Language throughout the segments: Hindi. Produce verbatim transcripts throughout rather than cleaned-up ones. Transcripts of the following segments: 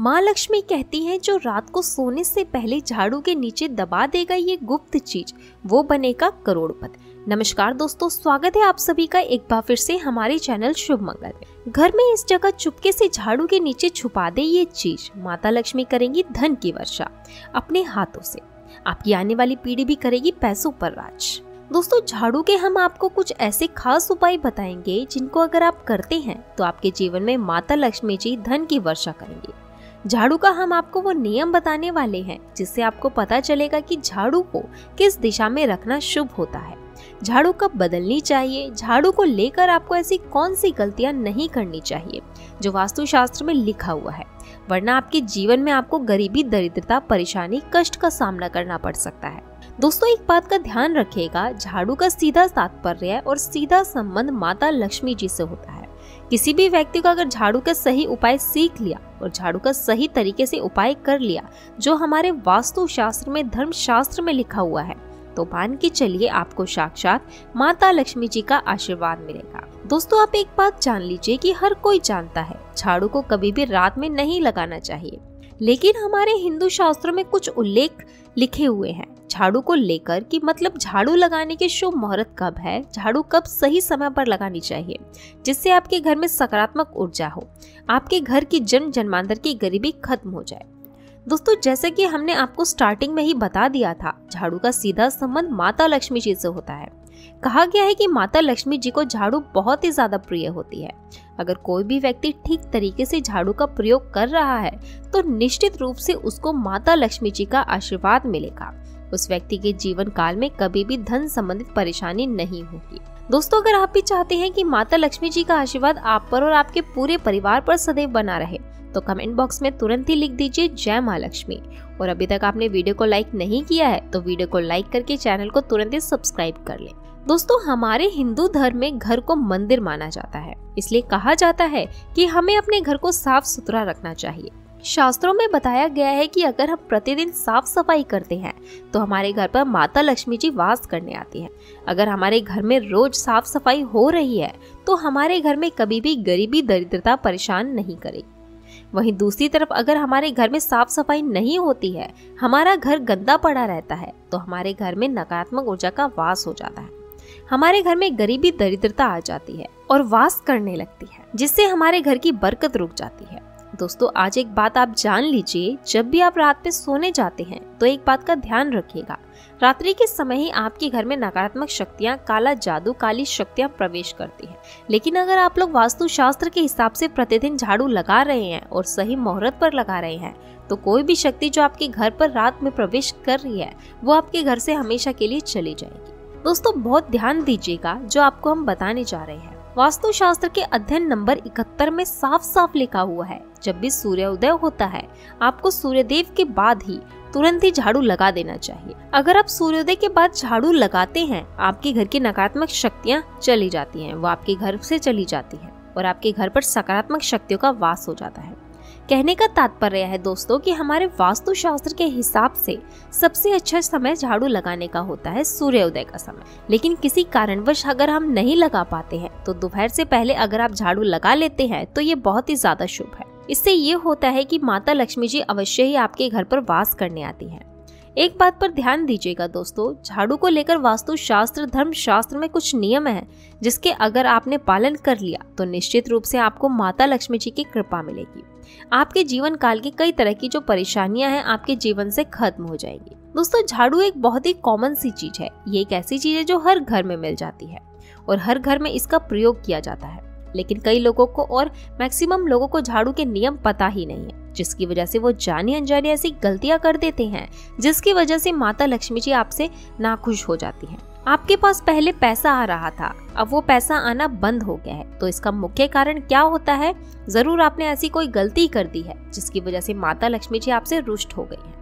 माँ लक्ष्मी कहती हैं जो रात को सोने से पहले झाड़ू के नीचे दबा देगा ये गुप्त चीज, वो बनेगा करोड़पति। नमस्कार दोस्तों, स्वागत है आप सभी का एक बार फिर से हमारे चैनल शुभ मंगल में। घर में इस जगह चुपके से झाड़ू के नीचे छुपा दे ये चीज, माता लक्ष्मी करेंगी धन की वर्षा अपने हाथों से, आपकी आने वाली पीढ़ी भी करेगी पैसों पर राज। दोस्तों, झाड़ू के हम आपको कुछ ऐसे खास उपाय बताएंगे जिनको अगर आप करते हैं तो आपके जीवन में माता लक्ष्मी जी धन की वर्षा करेंगे। झाड़ू का हम आपको वो नियम बताने वाले हैं जिससे आपको पता चलेगा कि झाड़ू को किस दिशा में रखना शुभ होता है, झाड़ू कब बदलनी चाहिए, झाड़ू को लेकर आपको ऐसी कौन सी गलतियां नहीं करनी चाहिए जो वास्तु शास्त्र में लिखा हुआ है, वरना आपके जीवन में आपको गरीबी, दरिद्रता, परेशानी, कष्ट का सामना करना पड़ सकता है। दोस्तों, एक बात का ध्यान रखिएगा, झाड़ू का सीधा तात्पर्य और सीधा संबंध माता लक्ष्मी जी से होता है। किसी भी व्यक्ति का अगर झाड़ू का सही उपाय सीख लिया और झाड़ू का सही तरीके से उपाय कर लिया जो हमारे वास्तु शास्त्र में, धर्म शास्त्र में लिखा हुआ है, तो मान के चलिए आपको साक्षात माता लक्ष्मी जी का आशीर्वाद मिलेगा। दोस्तों, आप एक बात जान लीजिए कि हर कोई जानता है झाड़ू को कभी भी रात में नहीं लगाना चाहिए, लेकिन हमारे हिंदू शास्त्रों में कुछ उल्लेख लिखे हुए हैं झाड़ू को लेकर कि मतलब झाड़ू लगाने के शुभ मुहूर्त कब है, झाड़ू कब सही समय पर लगानी चाहिए जिससे आपके घर में सकारात्मक ऊर्जा हो, आपके घर की जन्म जन्मांतर की गरीबी खत्म हो जाए। दोस्तों, जैसे कि हमने आपको स्टार्टिंग में ही बता दिया था, झाड़ू का सीधा संबंध माता लक्ष्मी जी से होता है। कहा गया है कि माता लक्ष्मी जी को झाड़ू बहुत ही ज्यादा प्रिय होती है। अगर कोई भी व्यक्ति ठीक तरीके से झाड़ू का प्रयोग कर रहा है तो निश्चित रूप से उसको माता लक्ष्मी जी का आशीर्वाद मिलेगा। उस व्यक्ति के जीवन काल में कभी भी धन संबंधित परेशानी नहीं होगी। दोस्तों, अगर आप भी चाहते हैं कि माता लक्ष्मी जी का आशीर्वाद आप पर और आपके पूरे परिवार पर सदैव बना रहे तो कमेंट बॉक्स में तुरंत ही लिख दीजिए जय मां लक्ष्मी। और अभी तक आपने वीडियो को लाइक नहीं किया है तो वीडियो को लाइक करके चैनल को तुरंत ही सब्सक्राइब कर लें। दोस्तों, हमारे हिंदू धर्म में घर को मंदिर माना जाता है, इसलिए कहा जाता है कि हमें अपने घर को साफ सुथरा रखना चाहिए। शास्त्रों में बताया गया है कि अगर हम प्रतिदिन साफ सफाई करते हैं तो हमारे घर पर माता लक्ष्मी जी वास करने आती हैं। अगर हमारे घर में रोज साफ सफाई हो रही है तो हमारे घर में कभी भी गरीबी, दरिद्रता, परेशान नहीं करेगी। वहीं दूसरी तरफ अगर हमारे घर में साफ सफाई नहीं होती है, हमारा घर गंदा पड़ा रहता है तो हमारे घर में नकारात्मक ऊर्जा का वास हो जाता है, हमारे घर में गरीबी, दरिद्रता आ जाती है और वास करने लगती है जिससे हमारे घर की बरकत रुक जाती है। दोस्तों, आज एक बात आप जान लीजिए, जब भी आप रात में सोने जाते हैं तो एक बात का ध्यान रखिएगा, रात्रि के समय ही आपके घर में नकारात्मक शक्तियां, काला जादू, काली शक्तियां प्रवेश करती हैं। लेकिन अगर आप लोग वास्तु शास्त्र के हिसाब से प्रतिदिन झाड़ू लगा रहे हैं और सही मुहूर्त पर लगा रहे हैं तो कोई भी शक्ति जो आपके घर पर रात में प्रवेश कर रही है वो आपके घर से हमेशा के लिए चली जाएगी। दोस्तों, बहुत ध्यान दीजिएगा जो आपको हम बताने जा रहे हैं। वास्तु शास्त्र के अध्ययन नंबर इकहत्तर में साफ साफ लिखा हुआ है, जब भी सूर्योदय होता है आपको सूर्यदेव के बाद ही तुरंत ही झाड़ू लगा देना चाहिए। अगर आप सूर्योदय के बाद झाड़ू लगाते हैं आपके घर की नकारात्मक शक्तियाँ चली जाती है, वो आपके घर से चली जाती है और आपके घर पर सकारात्मक शक्तियों का वास हो जाता है। कहने का तात्पर्य है दोस्तों कि हमारे वास्तु शास्त्र के हिसाब से सबसे अच्छा समय झाड़ू लगाने का होता है सूर्योदय का समय, लेकिन किसी कारणवश अगर हम नहीं लगा पाते हैं तो दोपहर से पहले अगर आप झाड़ू लगा लेते हैं तो ये बहुत ही ज्यादा शुभ है। इससे ये होता है कि माता लक्ष्मी जी अवश्य ही आपके घर पर वास करने आती है। एक बात पर ध्यान दीजिएगा दोस्तों, झाड़ू को लेकर वास्तु शास्त्र, धर्म शास्त्र में कुछ नियम हैं जिसके अगर आपने पालन कर लिया तो निश्चित रूप से आपको माता लक्ष्मी जी की कृपा मिलेगी। आपके जीवन काल की कई तरह की जो परेशानियां हैं आपके जीवन से खत्म हो जाएगी। दोस्तों, झाड़ू एक बहुत ही कॉमन सी चीज है, ये एक ऐसी चीज है जो हर घर में मिल जाती है और हर घर में इसका प्रयोग किया जाता है, लेकिन कई लोगों को और मैक्सिमम लोगों को झाड़ू के नियम पता ही नहीं है, जिसकी वजह से वो जानी अनजानी ऐसी गलतियां कर देते हैं जिसकी वजह से माता लक्ष्मी जी आपसे नाखुश हो जाती हैं। आपके पास पहले पैसा आ रहा था, अब वो पैसा आना बंद हो गया है, तो इसका मुख्य कारण क्या होता है? जरूर आपने ऐसी कोई गलती कर दी है जिसकी वजह से माता लक्ष्मी जी आपसे रुष्ट हो गई है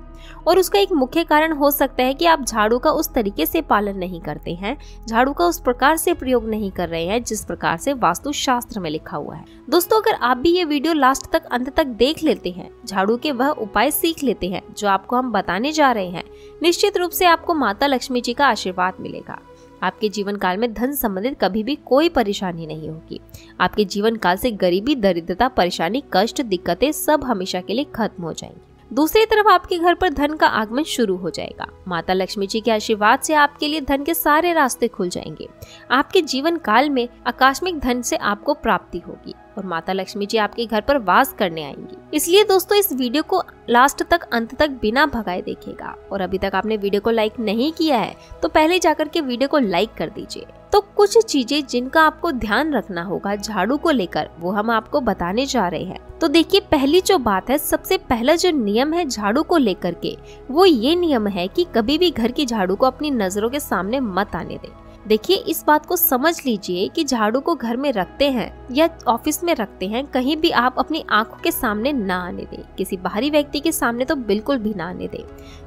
और उसका एक मुख्य कारण हो सकता है कि आप झाड़ू का उस तरीके से पालन नहीं करते हैं, झाड़ू का उस प्रकार से प्रयोग नहीं कर रहे हैं जिस प्रकार से वास्तु शास्त्र में लिखा हुआ है। दोस्तों, अगर आप भी ये वीडियो लास्ट तक, अंत तक देख लेते हैं, झाड़ू के वह उपाय सीख लेते हैं जो आपको हम बताने जा रहे हैं, निश्चित रूप से आपको माता लक्ष्मी जी का आशीर्वाद मिलेगा। आपके जीवन काल में धन संबंधित कभी भी कोई परेशानी नहीं होगी। आपके जीवन काल से गरीबी, दरिद्रता, परेशानी, कष्ट, दिक्कतें सब हमेशा के लिए खत्म हो जाएंगी। दूसरी तरफ आपके घर पर धन का आगमन शुरू हो जाएगा। माता लक्ष्मी जी के आशीर्वाद से आपके लिए धन के सारे रास्ते खुल जाएंगे। आपके जीवन काल में आकस्मिक धन से आपको प्राप्ति होगी और माता लक्ष्मी जी आपके घर पर वास करने आएंगी। इसलिए दोस्तों, इस वीडियो को लास्ट तक, अंत तक बिना भगाए देखिएगा। और अभी तक आपने वीडियो को लाइक नहीं किया है तो पहले जाकर के वीडियो को लाइक कर दीजिए। तो कुछ चीजें जिनका आपको ध्यान रखना होगा झाड़ू को लेकर, वो हम आपको बताने जा रहे हैं। तो देखिए, पहली जो बात है, सबसे पहला जो नियम है झाड़ू को लेकर के, वो ये नियम है कि कभी भी घर की झाड़ू को अपनी नजरों के सामने मत आने दें। देखिए, इस बात को समझ लीजिए कि झाड़ू को घर में रखते हैं या ऑफिस में रखते हैं, कहीं भी आप अपनी आंखों के सामने ना आने दें। किसी बाहरी व्यक्ति के सामने तो बिल्कुल भी ना आने दें।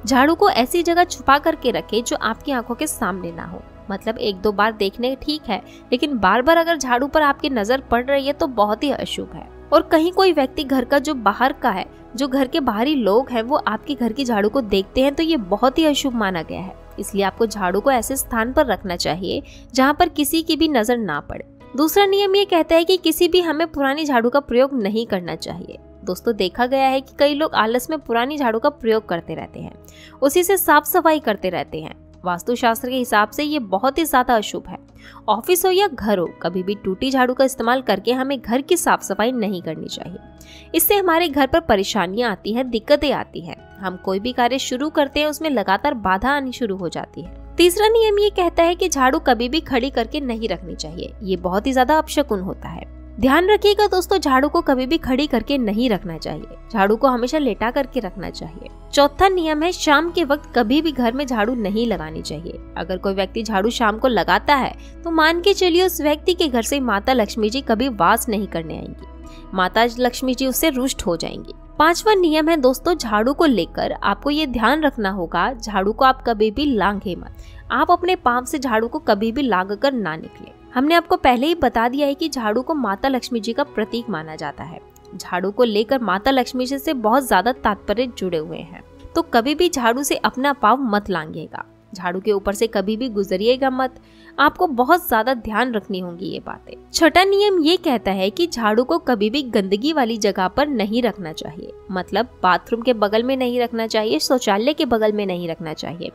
झाड़ू को ऐसी जगह छुपा करके रखें जो आपकी आंखों के सामने ना हो। मतलब एक दो बार देखने ठीक है, लेकिन बार बार अगर झाड़ू पर आपकी नजर पड़ रही है तो बहुत ही अशुभ है। और कहीं कोई व्यक्ति घर का जो बाहर का है, जो घर के बाहरी लोग हैं, वो आपके घर की झाड़ू को देखते हैं तो ये बहुत ही अशुभ माना गया है। इसलिए आपको झाड़ू को ऐसे स्थान पर रखना चाहिए जहाँ पर किसी की भी नजर ना पड़े। दूसरा नियम ये कहता है कि किसी भी हमें पुरानी झाड़ू का प्रयोग नहीं करना चाहिए। दोस्तों, देखा गया है कि कई लोग आलस में पुरानी झाड़ू का प्रयोग करते रहते हैं, उसी से साफ सफाई करते रहते हैं। वास्तु शास्त्र के हिसाब से ये बहुत ही ज्यादा अशुभ है। ऑफिस हो या घर हो, कभी भी टूटी झाड़ू का इस्तेमाल करके हमें घर की साफ सफाई नहीं करनी चाहिए। इससे हमारे घर पर परेशानियां आती हैं, दिक्कतें आती हैं। हम कोई भी कार्य शुरू करते हैं उसमें लगातार बाधा आनी शुरू हो जाती है। तीसरा नियम ये कहता है कि झाड़ू कभी भी खड़ी करके नहीं रखनी चाहिए। ये बहुत ही ज्यादा अपशकुन होता है। ध्यान रखिएगा दोस्तों, झाड़ू को कभी भी खड़ी करके नहीं रखना चाहिए। झाड़ू को हमेशा लेटा करके रखना चाहिए। चौथा नियम है, शाम के वक्त कभी भी घर में झाड़ू नहीं लगानी चाहिए। अगर कोई व्यक्ति झाड़ू शाम को लगाता है तो मान के चलिए उस व्यक्ति के घर से माता लक्ष्मी जी कभी वास नहीं करने आएंगी। माता लक्ष्मी जी उससे रुष्ट हो जाएंगी। पांचवा नियम है दोस्तों, झाड़ू को लेकर आपको ये ध्यान रखना होगा, झाड़ू को आप कभी भी लांघे मत। आप अपने पांव से झाड़ू को कभी भी लांघ कर ना निकले। हमने आपको पहले ही बता दिया है कि झाड़ू को माता लक्ष्मी जी का प्रतीक माना जाता है। झाड़ू को लेकर माता लक्ष्मी जी से बहुत ज्यादा तात्पर्य जुड़े हुए हैं। तो कभी भी झाड़ू से अपना पाँव मत लांघिएगा। झाड़ू के ऊपर से कभी भी गुजरिएगा मत। आपको बहुत ज्यादा ध्यान रखनी होंगी ये बातें। छठा नियम ये कहता है कि झाड़ू को कभी भी गंदगी वाली जगह पर नहीं रखना चाहिए। मतलब बाथरूम के बगल में नहीं रखना चाहिए, शौचालय के बगल में नहीं रखना चाहिए।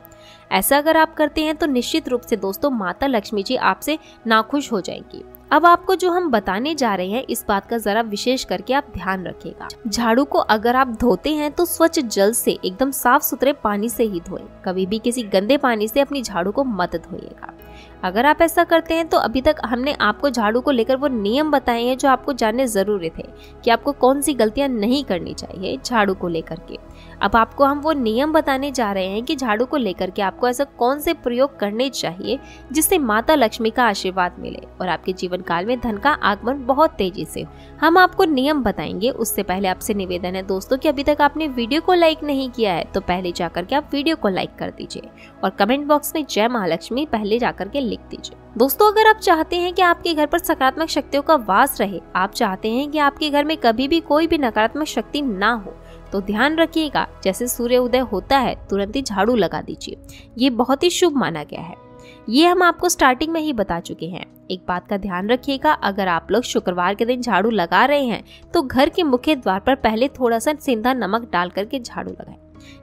ऐसा अगर आप करते हैं तो निश्चित रूप से दोस्तों माता लक्ष्मी जी आपसे नाखुश हो जाएंगी। अब आपको जो हम बताने जा रहे हैं इस बात का जरा विशेष करके आप ध्यान रखिएगा। झाड़ू को अगर आप धोते हैं तो स्वच्छ जल से, एकदम साफ सुथरे पानी से ही धोएं। कभी भी किसी गंदे पानी से अपनी झाड़ू को मत धोइएगा। अगर आप ऐसा करते हैं तो अभी तक हमने आपको झाड़ू को लेकर वो नियम बताए हैं जो आपको जानने जरूरी थे कि आपको कौन सी गलतियां नहीं करनी चाहिए झाड़ू को लेकर के। अब आपको हम वो नियम बताने जा रहे हैं कि झाड़ू को लेकर के आपको ऐसा कौन से प्रयोग करने चाहिए जिससे माता लक्ष्मी का आशीर्वाद मिले और आपके जीवन काल में धन का आगमन बहुत तेजी से हो। हम आपको नियम बताएंगे। उससे पहले आपसे निवेदन है दोस्तों कि अभी तक आपने वीडियो को लाइक नहीं किया है तो पहले जाकर के आप वीडियो को लाइक कर दीजिए और कमेंट बॉक्स में जय महालक्ष्मी पहले जाकर के लिख दीजिए। दोस्तों, अगर आप चाहते हैं कि आपके घर पर सकारात्मक शक्तियों का वास रहे, आप चाहते हैं कि आपके घर में कभी भी कोई भी नकारात्मक शक्ति ना हो, तो ध्यान रखिएगा जैसे सूर्य उदय होता है तुरंत ही झाड़ू लगा दीजिए। ये बहुत ही शुभ माना गया है। ये हम आपको स्टार्टिंग में ही बता चुके हैं। एक बात का ध्यान रखिएगा, अगर आप लोग शुक्रवार के दिन झाड़ू लगा रहे हैं तो घर के मुख्य द्वार पर पहले थोड़ा सा सेंधा नमक डाल करके झाड़ू लगाएं।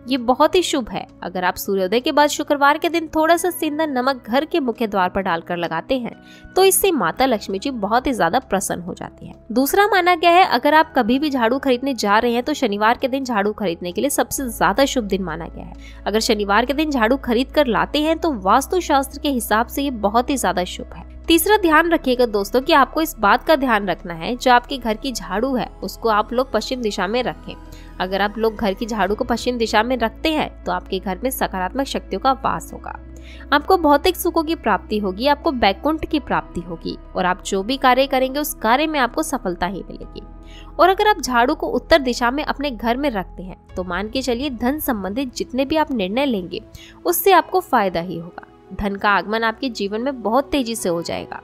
ये बहुत ही शुभ है। अगर आप सूर्योदय के बाद शुक्रवार के दिन थोड़ा सा सेंधा नमक घर के मुख्य द्वार पर डालकर लगाते हैं तो इससे माता लक्ष्मी जी बहुत ही ज्यादा प्रसन्न हो जाती हैं। दूसरा माना गया है, अगर आप कभी भी झाड़ू खरीदने जा रहे हैं तो शनिवार के दिन झाड़ू खरीदने के लिए सबसे ज्यादा शुभ दिन माना गया है। अगर शनिवार के दिन झाड़ू खरीद कर लाते हैं तो वास्तुशास्त्र के हिसाब से ये बहुत ही ज्यादा शुभ है। तीसरा ध्यान रखिएगा दोस्तों कि आपको इस बात का ध्यान रखना है, जो आपके घर की झाड़ू है उसको आप लोग पश्चिम दिशा में रखें। अगर आप लोग घर की झाड़ू को पश्चिम दिशा में रखते हैं तो आपके घर में सकारात्मक शक्तियों का वास होगा। आपको भौतिक सुखों की प्राप्ति होगी, आपको बैकुंठ की प्राप्ति होगी और आप जो भी कार्य करेंगे उस कार्य में आपको सफलता ही मिलेगी। और अगर आप झाड़ू को उत्तर दिशा में अपने घर में रखते हैं तो मान के चलिए धन संबंधित जितने भी आप निर्णय लेंगे उससे आपको फायदा ही होगा। धन का आगमन आपके जीवन में बहुत तेजी से हो जाएगा।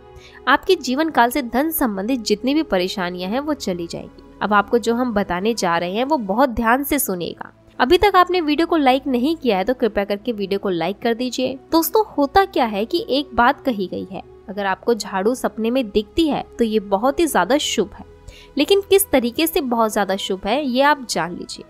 आपके जीवन काल से धन संबंधित जितनी भी परेशानियां हैं वो चली जाएगी। अब आपको जो हम बताने जा रहे हैं वो बहुत ध्यान से सुनिएगा। अभी तक आपने वीडियो को लाइक नहीं किया है तो कृपया करके वीडियो को लाइक कर दीजिए। दोस्तों, होता क्या है कि एक बात कही गई है, अगर आपको झाड़ू सपने में दिखती है तो ये बहुत ही ज्यादा शुभ है, लेकिन किस तरीके से बहुत ज्यादा शुभ है ये आप जान लीजिए।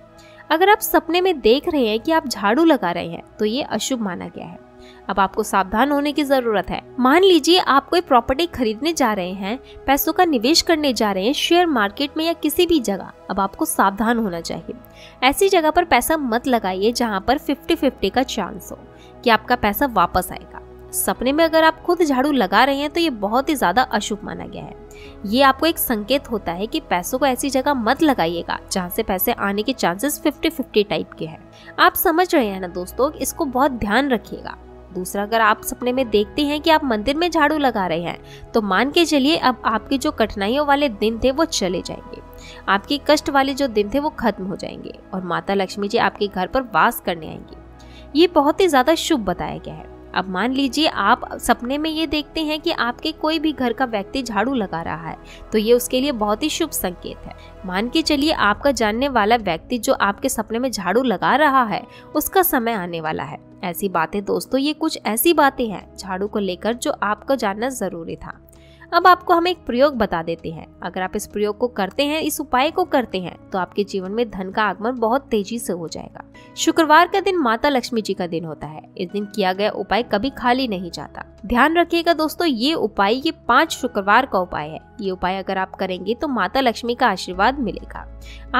अगर आप सपने में देख रहे हैं कि आप झाड़ू लगा रहे हैं तो ये अशुभ माना गया है। अब आपको सावधान होने की जरूरत है। मान लीजिए आप कोई प्रॉपर्टी खरीदने जा रहे हैं, पैसों का निवेश करने जा रहे हैं शेयर मार्केट में या किसी भी जगह, अब आपको सावधान होना चाहिए। ऐसी जगह पर पैसा मत लगाइए जहां पर फिफ्टी फिफ्टी का चांस हो कि आपका पैसा वापस आएगा। सपने में अगर आप खुद झाड़ू लगा रहे हैं तो ये बहुत ही ज्यादा अशुभ माना गया है। ये आपको एक संकेत होता है कि पैसों को ऐसी जगह मत लगाइएगा जहाँ से पैसे आने के चांसेस फिफ्टी फिफ्टी टाइप के हैं। आप समझ रहे हैं ना दोस्तों, इसको बहुत ध्यान रखिएगा। दूसरा, अगर आप सपने में देखते हैं कि आप मंदिर में झाड़ू लगा रहे हैं तो मान के चलिए अब आपके जो कठिनाइयों वाले दिन थे वो चले जाएंगे, आपके कष्ट वाले जो दिन थे वो खत्म हो जाएंगे और माता लक्ष्मी जी आपके घर पर वास करने आएंगी। ये बहुत ही ज्यादा शुभ बताया गया है। अब मान लीजिए आप सपने में ये देखते हैं कि आपके कोई भी घर का व्यक्ति झाड़ू लगा रहा है तो ये उसके लिए बहुत ही शुभ संकेत है। मान के चलिए आपका जानने वाला व्यक्ति जो आपके सपने में झाड़ू लगा रहा है उसका समय आने वाला है। ऐसी बातें दोस्तों, ये कुछ ऐसी बातें हैं झाड़ू को लेकर जो आपको जानना जरूरी था। अब आपको हम एक प्रयोग बता देते हैं। अगर आप इस प्रयोग को करते हैं, इस उपाय को करते हैं तो आपके जीवन में धन का आगमन बहुत तेजी से हो जाएगा। शुक्रवार का दिन माता लक्ष्मी जी का दिन होता है। इस दिन किया गया उपाय कभी खाली नहीं जाता। ध्यान रखिएगा दोस्तों, ये उपाय ये पांच शुक्रवार का उपाय है। ये उपाय अगर आप करेंगे तो माता लक्ष्मी का आशीर्वाद मिलेगा।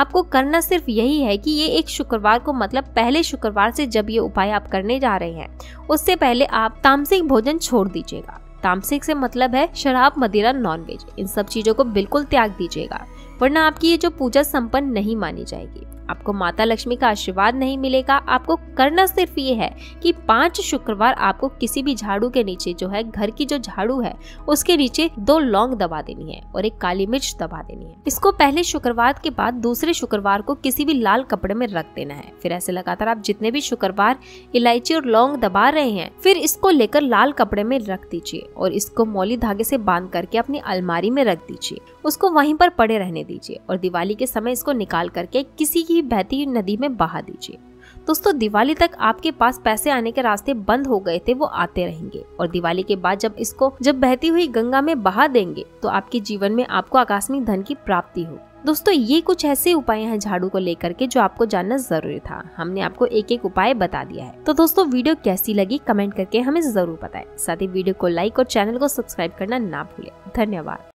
आपको करना सिर्फ यही है कि ये एक शुक्रवार को, मतलब पहले शुक्रवार से जब ये उपाय आप करने जा रहे हैं उससे पहले आप तामसिक भोजन छोड़ दीजिएगा। तामसिक से मतलब है शराब, मदिरा, नॉनवेज, इन सब चीजों को बिल्कुल त्याग दीजिएगा, वरना आपकी ये जो पूजा संपन्न नहीं मानी जाएगी, आपको माता लक्ष्मी का आशीर्वाद नहीं मिलेगा। आपको करना सिर्फ ये है कि पांच शुक्रवार आपको किसी भी झाड़ू के नीचे, जो है घर की जो झाड़ू है उसके नीचे, दो लौंग दबा देनी है और एक काली मिर्च दबा देनी है। इसको पहले शुक्रवार के बाद दूसरे शुक्रवार को किसी भी लाल कपड़े में रख देना है। फिर ऐसे लगातार आप जितने भी शुक्रवार इलायची और लौंग दबा रहे हैं फिर इसको लेकर लाल कपड़े में रख दीजिए और इसको मौली धागे से बांध करके अपनी अलमारी में रख दीजिए। उसको वहीं पर पड़े रहने दीजिए और दिवाली के समय इसको निकाल करके किसी की बहती नदी में बहा दीजिए। दोस्तों, दिवाली तक आपके पास पैसे आने के रास्ते बंद हो गए थे वो आते रहेंगे और दिवाली के बाद जब इसको जब बहती हुई गंगा में बहा देंगे तो आपके जीवन में आपको आकस्मिक धन की प्राप्ति होगी। दोस्तों, ये कुछ ऐसे उपाय हैं झाड़ू को लेकर के जो आपको जानना जरूरी था। हमने आपको एक एक उपाय बता दिया है। तो दोस्तों, वीडियो कैसी लगी कमेंट करके हमें जरूर बताएं। साथ ही वीडियो को लाइक और चैनल को सब्सक्राइब करना ना भूलें। धन्यवाद।